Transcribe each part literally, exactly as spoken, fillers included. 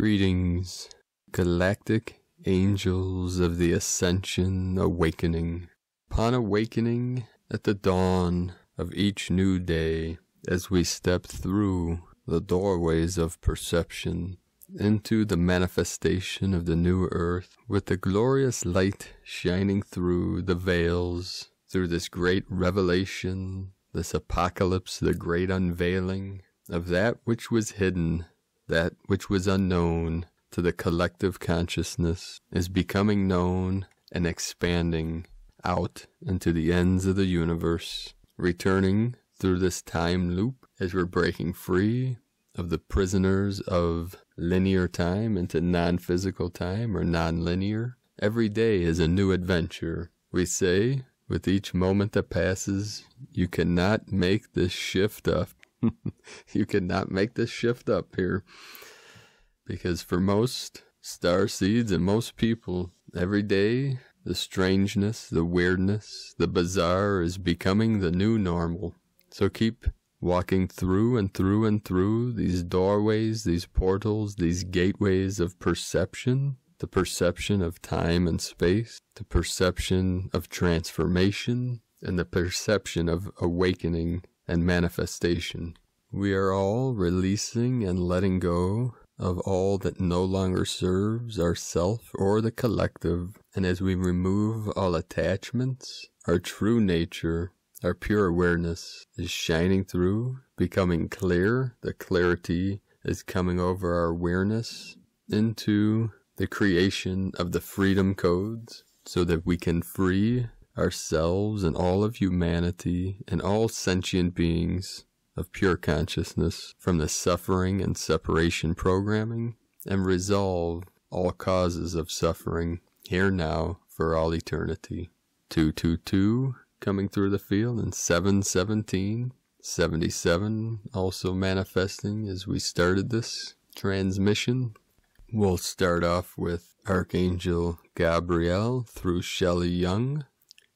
Greetings, galactic angels of the ascension awakening. Upon awakening at the dawn of each new day, as we step through the doorways of perception into the manifestation of the new earth, with the glorious light shining through the veils, through this great revelation, this apocalypse, the great unveiling of that which was hidden, that which was unknown to the collective consciousness, is becoming known and expanding out into the ends of the universe, returning through this time loop as we're breaking free of the prisoners of linear time into non-physical time or non-linear. Every day is a new adventure. We say, with each moment that passes, you cannot make this shift up. You cannot make this shift up here. Because for most star seeds and most people, every day, the strangeness, the weirdness, the bizarre is becoming the new normal. So keep walking through and through and through these doorways, these portals, these gateways of perception, the perception of time and space, the perception of transformation, and the perception of awakening and manifestation. We are all releasing and letting go of all that no longer serves ourself or the collective, and as we remove all attachments, our true nature, our pure awareness is shining through, becoming clear. The clarity is coming over our awareness into the creation of the freedom codes so that we can free ourselves and all of humanity and all sentient beings of pure consciousness from the suffering and separation programming and resolve all causes of suffering here now for all eternity. two two two. Coming through the field, and seven seventeen, seventy-seven also manifesting as we started this transmission. We'll start off with Archangel Gabriel through Shelley Young.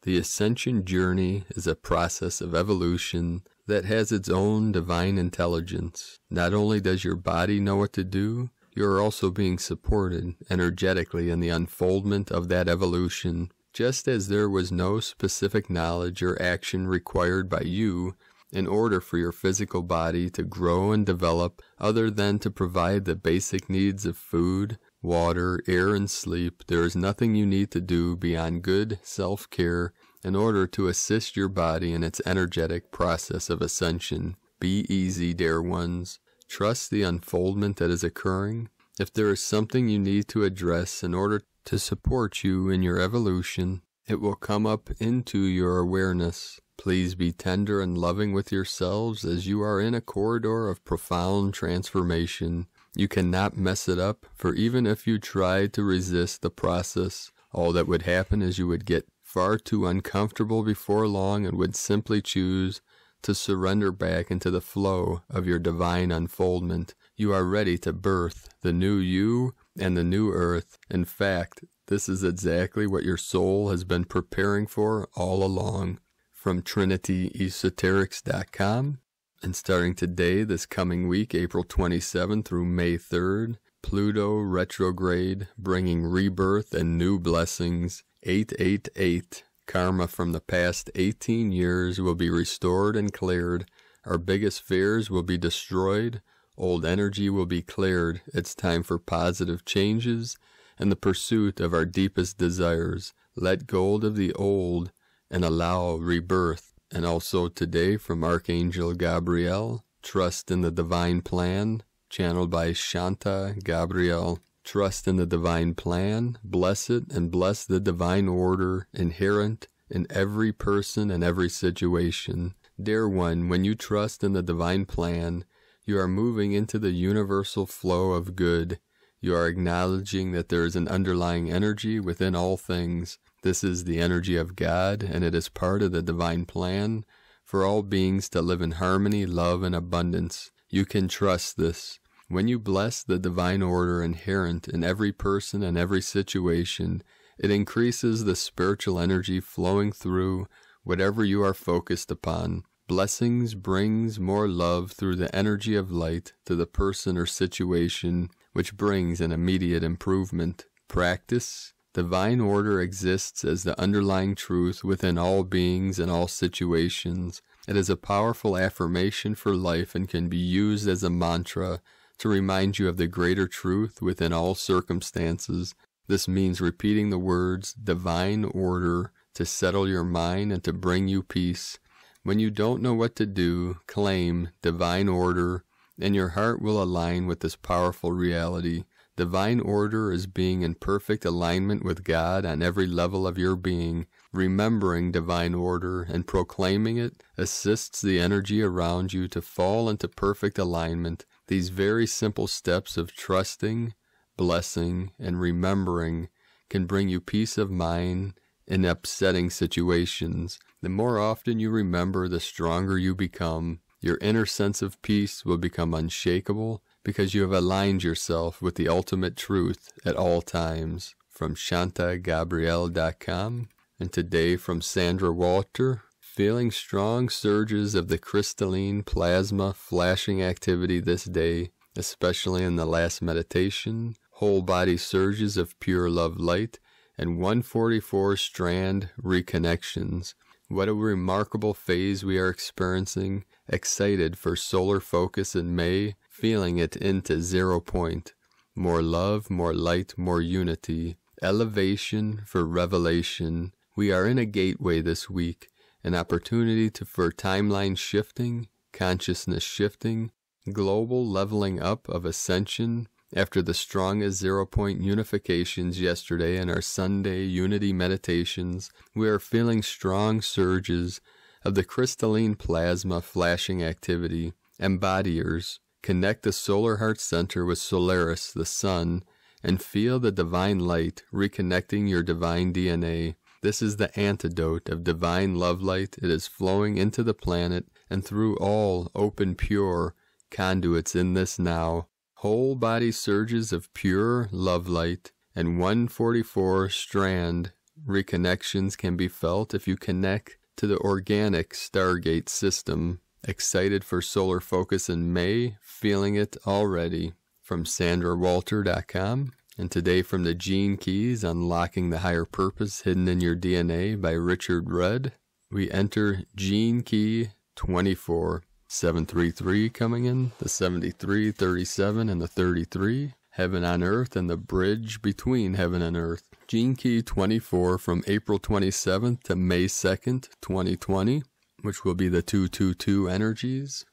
The ascension journey is a process of evolution that has its own divine intelligence. Not only does your body know what to do, you are also being supported energetically in the unfoldment of that evolution. Just as there was no specific knowledge or action required by you in order for your physical body to grow and develop other than to provide the basic needs of food, water, air, and sleep, there is nothing you need to do beyond good self-care in order to assist your body in its energetic process of ascension. Be easy, dear ones. Trust the unfoldment that is occurring. If there is something you need to address in order to To support you in your evolution, it will come up into your awareness. Please be tender and loving with yourselves as you are in a corridor of profound transformation. You cannot mess it up, for even if you tried to resist the process, all that would happen is you would get far too uncomfortable before long and would simply choose to surrender back into the flow of your divine unfoldment. You are ready to birth the new you and the new earth. In fact, this is exactly what your soul has been preparing for all along. From trinity esoterics dot com, and starting today, this coming week, April twenty-seventh through May third, Pluto retrograde, bringing rebirth and new blessings. eight eight eight. Karma from the past eighteen years will be restored and cleared. Our biggest fears will be destroyed. Old energy will be cleared. It's time for positive changes and the pursuit of our deepest desires. Let go of the old and allow rebirth. And also today from Archangel Gabriel, trust in the divine plan, channeled by Shanta Gabriel. Trust in the divine plan, bless it, and bless the divine order inherent in every person and every situation. Dear one, when you trust in the divine plan, you are moving into the universal flow of good. You are acknowledging that there is an underlying energy within all things. This is the energy of God, and it is part of the divine plan for all beings to live in harmony, love, and abundance. You can trust this. When you bless the divine order inherent in every person and every situation, it increases the spiritual energy flowing through whatever you are focused upon. Blessings brings more love through the energy of light to the person or situation which brings an immediate improvement. Practice. Divine order exists as the underlying truth within all beings and all situations. It is a powerful affirmation for life and can be used as a mantra to remind you of the greater truth within all circumstances. This means repeating the words, divine order, to settle your mind and to bring you peace. When you don't know what to do, claim divine order, and your heart will align with this powerful reality. Divine order is being in perfect alignment with God on every level of your being. Remembering divine order and proclaiming it assists the energy around you to fall into perfect alignment. These very simple steps of trusting, blessing, and remembering can bring you peace of mind in upsetting situations. The more often you remember, the stronger you become. Your inner sense of peace will become unshakable because you have aligned yourself with the ultimate truth at all times. From Shanta Gabriel dot com, and today from Sandra Walter. Feeling strong surges of the crystalline plasma flashing activity this day, especially in the last meditation, whole body surges of pure love light, and one forty-four strand reconnections. What a remarkable phase we are experiencing. Excited for solar focus in May, feeling it into zero point. More love, more light, more unity. Elevation for revelation. We are in a gateway this week, an opportunity to, for timeline shifting, consciousness shifting, global leveling up of ascension. After the strongest zero-point unifications yesterday in our Sunday unity meditations, we are feeling strong surges of the crystalline plasma flashing activity. Embodiers, connect the solar heart center with Solaris, the sun, and feel the divine light reconnecting your divine D N A. This is the antidote of divine love light. It is flowing into the planet and through all open, pure conduits in this now. Whole body surges of pure love light and one forty-four strand reconnections can be felt if you connect to the organic Stargate system. Excited for solar focus in May, feeling it already. From Sandra Walter dot com, and today from the Gene Keys, Unlocking the Higher Purpose Hidden in Your D N A by Richard Rudd. We enter Gene Key twenty-four. seven three three coming in, the seventy-three, thirty-seven, and the thirty-three, Heaven on Earth, and the bridge between Heaven and Earth. Gene Key twenty-four from April twenty-seventh to May second, twenty twenty, which will be the two two two energies.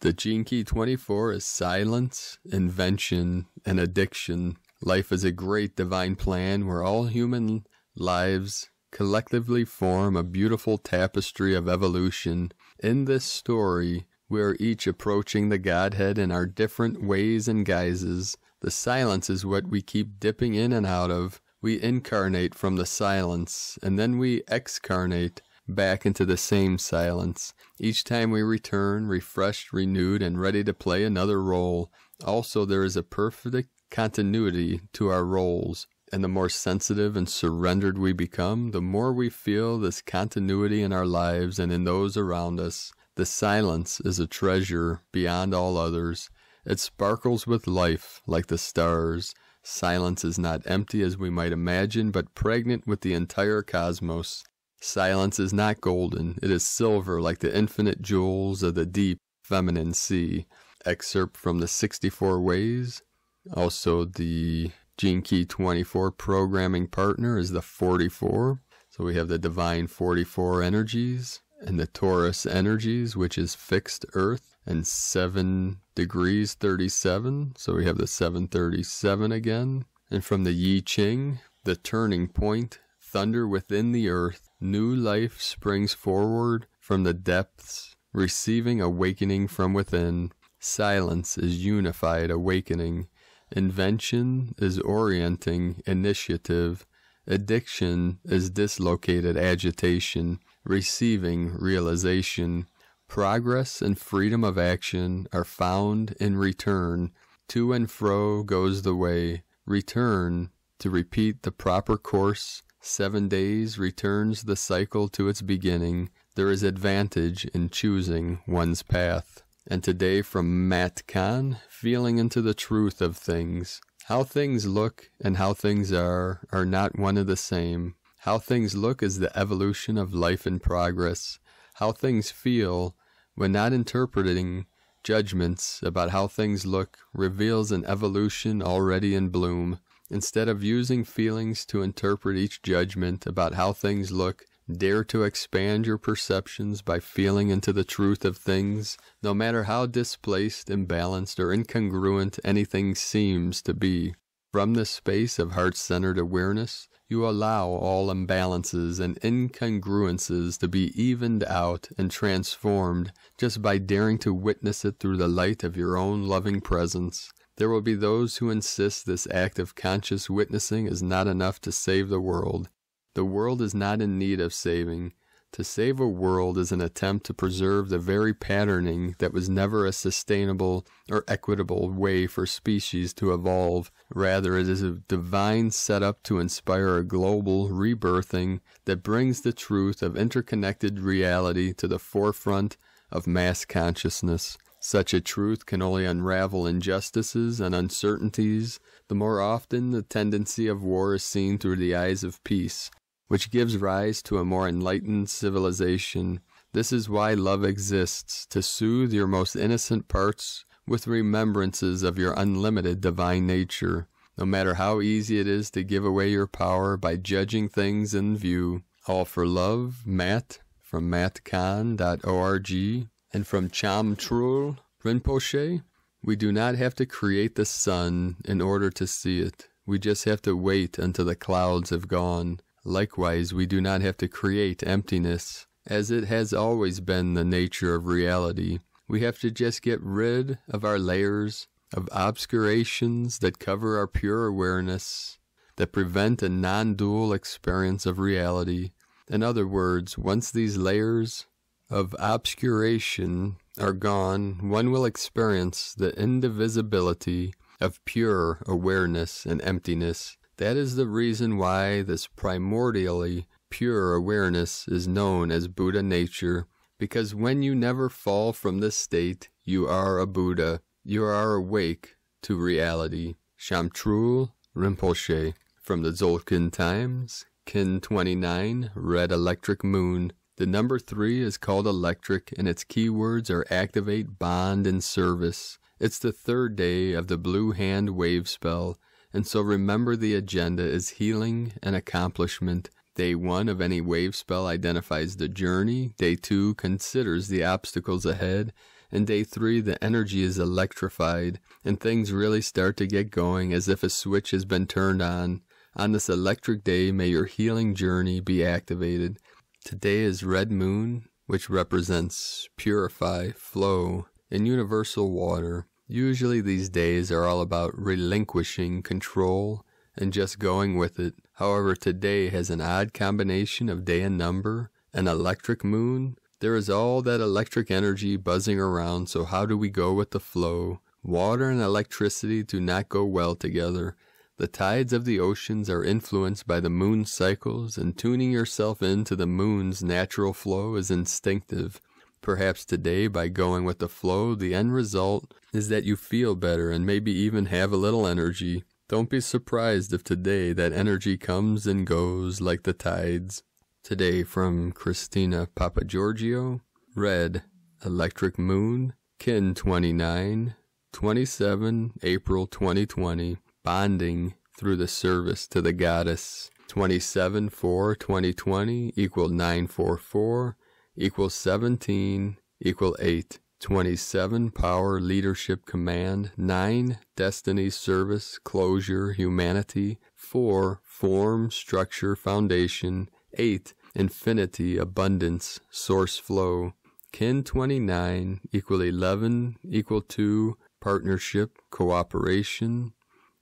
The Gene Key twenty-four is silence, invention, and addiction. Life is a great divine plan where all human lives collectively form a beautiful tapestry of evolution. In this story, we are each approaching the Godhead in our different ways and guises. The silence is what we keep dipping in and out of. We incarnate from the silence, and then we excarnate back into the same silence. Each time we return, refreshed, renewed, and ready to play another role. Also, there is a perfect continuity to our roles. And the more sensitive and surrendered we become, the more we feel this continuity in our lives and in those around us. The silence is a treasure beyond all others. It sparkles with life like the stars. Silence is not empty as we might imagine, but pregnant with the entire cosmos. Silence is not golden. It is silver like the infinite jewels of the deep feminine sea. Excerpt from the sixty-four Ways. Also, the Gene Key twenty-four programming partner is the forty-four. So we have the divine forty-four energies and the Taurus energies, which is fixed earth, and seven degrees thirty-seven. So we have the seven thirty-seven again. And from the Yi Ching, the turning point, thunder within the earth, new life springs forward from the depths, receiving awakening from within. Silence is unified awakening. Invention is orienting initiative. Addiction is dislocated agitation, receiving realization. Progress and freedom of action are found in return. To and fro goes the way. Return to repeat the proper course. Seven days returns the cycle to its beginning. There is advantage in choosing one's path. and today from Matt Kahn, feeling into the truth of things. How things look and how things are are not one and the same. How things look is the evolution of life in progress. How things feel, when not interpreting judgments about how things look, reveals an evolution already in bloom. Instead of using feelings to interpret each judgment about how things look, dare to expand your perceptions by feeling into the truth of things, no matter how displaced, imbalanced, or incongruent anything seems to be. From this space of heart-centered awareness, you allow all imbalances and incongruences to be evened out and transformed just by daring to witness it through the light of your own loving presence. There will be those who insist this act of conscious witnessing is not enough to save the world. The world is not in need of saving. To save a world is an attempt to preserve the very patterning that was never a sustainable or equitable way for species to evolve. Rather, it is a divine setup to inspire a global rebirthing that brings the truth of interconnected reality to the forefront of mass consciousness. Such a truth can only unravel injustices and uncertainties. The more often the tendency of war is seen through the eyes of peace, which gives rise to a more enlightened civilization. This is why love exists, to soothe your most innocent parts with remembrances of your unlimited divine nature. No matter how easy it is to give away your power by judging things in view. All for love, Matt, from matt kahn dot org, and from Cham Trul Rinpoche, we do not have to create the sun in order to see it. We just have to wait until the clouds have gone. Likewise, we do not have to create emptiness, as it has always been the nature of reality. We have to just get rid of our layers of obscurations that cover our pure awareness, that prevent a non-dual experience of reality. In other words, once these layers of obscuration are gone, one will experience the indivisibility of pure awareness and emptiness. That is the reason why this primordially pure awareness is known as Buddha nature, because when you never fall from this state, you are a Buddha. You are awake to reality. Cham Trul Rinpoche, from the Dzogchen Times, Kin twenty-nine, Red Electric Moon. The number three is called electric, and its keywords are activate, bond, and service. It's the third day of the Blue Hand Wave Spell, and so remember the agenda is healing and accomplishment. Day one of any wave spell identifies the journey, day two considers the obstacles ahead, and day three the energy is electrified, and things really start to get going as if a switch has been turned on. On this electric day, may your healing journey be activated. Today is Red Moon, which represents purify, flow, and universal water. Usually these days are all about relinquishing control and just going with it. However, today has an odd combination of day and number, an electric moon. There is all that electric energy buzzing around, so how do we go with the flow? Water and electricity do not go well together. The tides of the oceans are influenced by the moon cycles, and tuning yourself into the moon's natural flow is instinctive. Perhaps today, by going with the flow, the end result is that you feel better and maybe even have a little energy. Don't be surprised if today that energy comes and goes like the tides. Today, from Christina Papagiorgio, Red Electric Moon, Kin twenty-nine, twenty-seven, April twenty twenty, bonding through the service to the goddess. twenty-seven four twenty twenty equal nine forty-four. Equals seventeen, equal eight, twenty-seven, power, leadership, command, nine, destiny, service, closure, humanity, four, form, structure, foundation, eight, infinity, abundance, source flow, Kin twenty-nine, equal eleven, equal two, partnership, cooperation,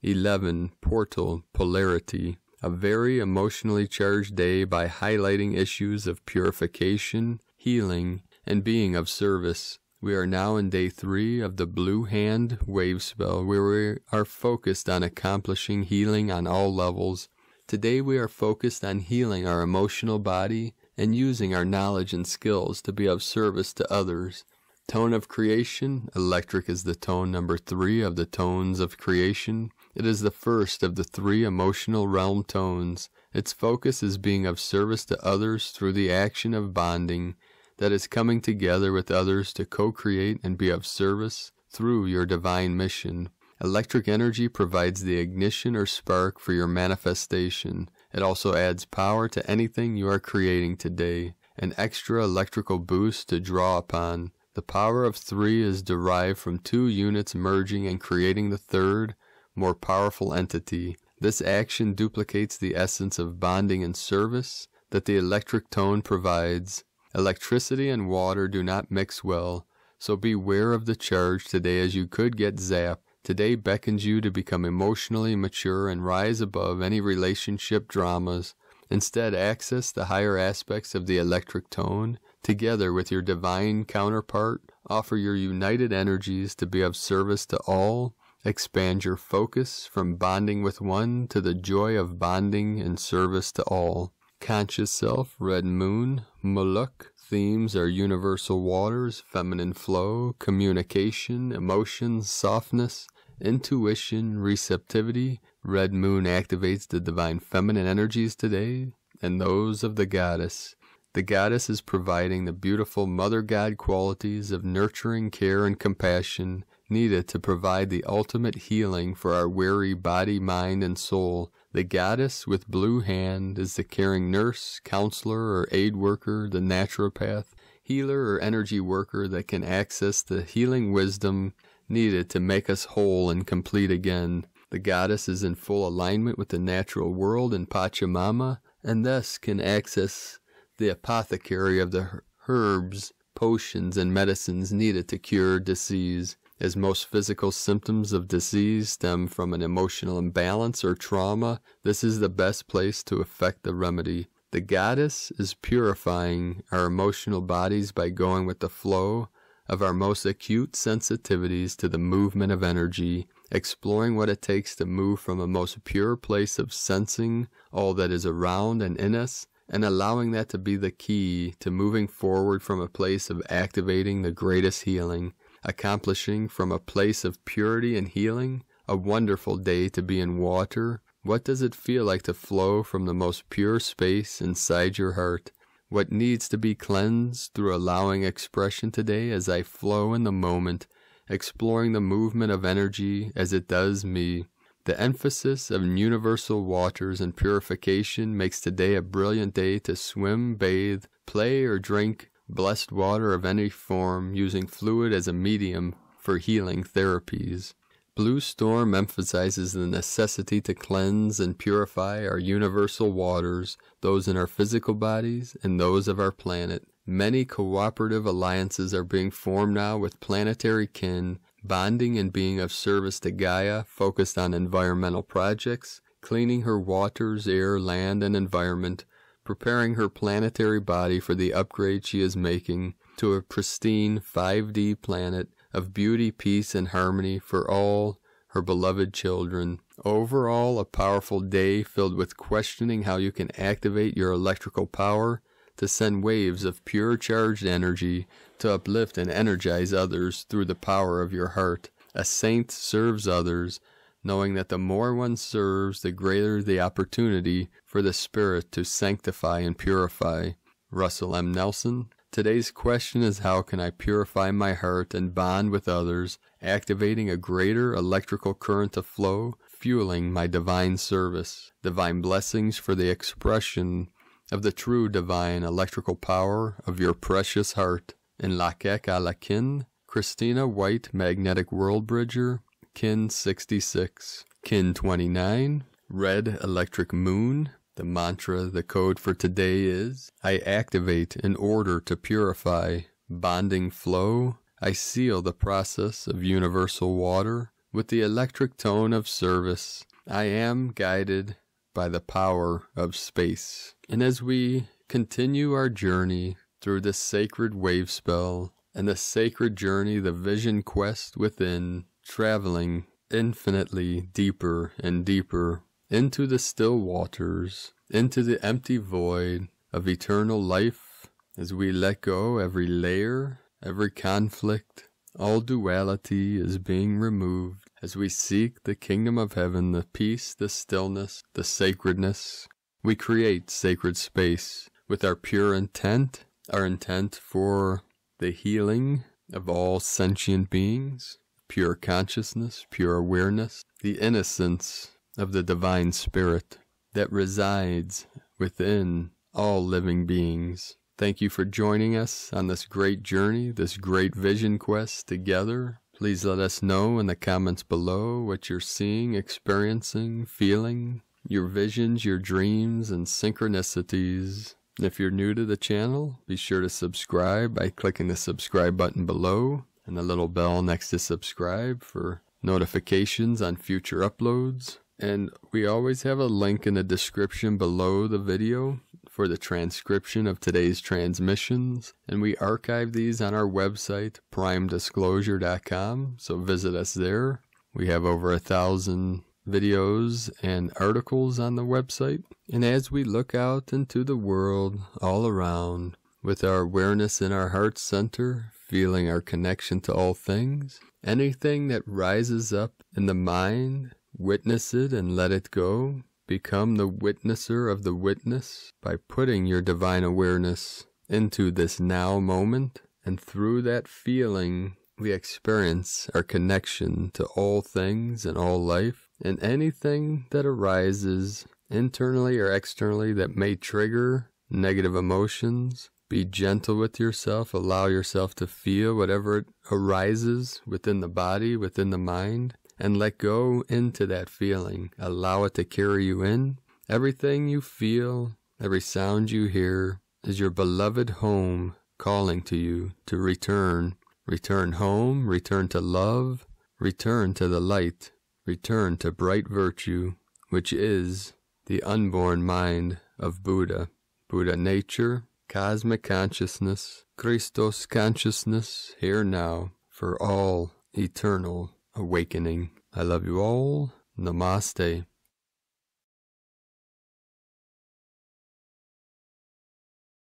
eleven, portal, polarity. A very emotionally charged day by highlighting issues of purification, healing, and being of service. We are now in day three of the Blue Hand Wave Spell, where we are focused on accomplishing healing on all levels. Today we are focused on healing our emotional body and using our knowledge and skills to be of service to others. Tone of creation. Electric is the tone number three of the tones of creation. It is the first of the three emotional realm tones. Its focus is being of service to others through the action of bonding, that is coming together with others to co-create and be of service through your divine mission. Electric energy provides the ignition or spark for your manifestation. It also adds power to anything you are creating today, an extra electrical boost to draw upon. The power of three is derived from two units merging and creating the third, more powerful entity. This action duplicates the essence of bonding and service that the electric tone provides. Electricity and water do not mix well, so beware of the charge today as you could get zapped. Today beckons you to become emotionally mature and rise above any relationship dramas. Instead, access the higher aspects of the electric tone. Together with your divine counterpart, offer your united energies to be of service to all. Expand your focus from bonding with one to the joy of bonding and service to all. Conscious Self, Red Moon, Muluk. Themes are universal waters, feminine flow, communication, emotions, softness, intuition, receptivity. Red Moon activates the divine feminine energies today and those of the goddess. The goddess is providing the beautiful mother god qualities of nurturing, care, and compassion needed to provide the ultimate healing for our weary body, mind, and soul. The goddess with blue hand is the caring nurse, counselor, or aid worker, the naturopath, healer, or energy worker that can access the healing wisdom needed to make us whole and complete again. The goddess is in full alignment with the natural world and Pachamama, and thus can access the apothecary of the herbs, potions, and medicines needed to cure disease. As most physical symptoms of disease stem from an emotional imbalance or trauma, this is the best place to effect the remedy. The goddess is purifying our emotional bodies by going with the flow of our most acute sensitivities to the movement of energy, exploring what it takes to move from a most pure place of sensing all that is around and in us, and allowing that to be the key to moving forward from a place of activating the greatest healing. Accomplishing from a place of purity and healing, a wonderful day to be in water. What does it feel like to flow from the most pure space inside your heart? What needs to be cleansed through allowing expression today as I flow in the moment, exploring the movement of energy as it does me. The emphasis of universal waters and purification makes today a brilliant day to swim, bathe, play, or drink blessed water of any form, using fluid as a medium for healing therapies. Blue Storm emphasizes the necessity to cleanse and purify our universal waters, those in our physical bodies and those of our planet. Many cooperative alliances are being formed now with planetary kin, bonding and being of service to Gaia, focused on environmental projects, cleaning her waters, air, land, and environment, preparing her planetary body for the upgrade she is making to a pristine five D planet of beauty, peace, and harmony for all her beloved children. Overall, a powerful day filled with questioning how you can activate your electrical power to send waves of pure charged energy to uplift and energize others through the power of your heart. A saint serves others, knowing that the more one serves, the greater the opportunity for the Spirit to sanctify and purify. Russell M. Nelson. Today's question is, how can I purify my heart and bond with others, activating a greater electrical current of flow, fueling my divine service? Divine blessings for the expression of the true divine electrical power of your precious heart. In Lakek a la Kin, Christina White, Magnetic World Bridger, Kin sixty-six. Kin twenty-nine, Red Electric Moon. The mantra, the code for today is, I activate in order to purify bonding flow. I seal the process of universal water with the electric tone of service. I am guided by the power of space. And as we continue our journey through this sacred wave spell and the sacred journey, the vision quest within, traveling infinitely deeper and deeper into the still waters, into the empty void of eternal life, as we let go every layer, Every conflict, all duality is being removed as we seek the kingdom of heaven, the peace, the stillness, the sacredness. We create sacred space with our pure intent, our intent for the healing of all sentient beings, pure consciousness, pure awareness, the innocence of the divine spirit that resides within all living beings. Thank you for joining us on this great journey, this great vision quest together. Please let us know in the comments below what you're seeing, experiencing, feeling, your visions, your dreams, and synchronicities. If you're new to the channel, be sure to subscribe by clicking the subscribe button below and the little bell next to subscribe for notifications on future uploads. And we always have a link in the description below the video for the transcription of today's transmissions, and we archive these on our website, prime disclosure dot com, so visit us there. We have over a thousand videos and articles on the website. And as we look out into the world all around, with our awareness in our heart center, feeling our connection to all things, anything that rises up in the mind, witness it and let it go. Become the witnesser of the witness by putting your divine awareness into this now moment, and through that feeling, we experience our connection to all things and all life, and anything that arises internally or externally that may trigger negative emotions. Be gentle with yourself, allow yourself to feel whatever arises within the body, within the mind, and let go into that feeling. Allow it to carry you in. Everything you feel, every sound you hear is your beloved home calling to you to return. Return home, return to love, return to the light, return to bright virtue, which is the unborn mind of Buddha. Buddha nature, cosmic consciousness, Christos consciousness, here now, for all eternal awakening. I love you all. Namaste.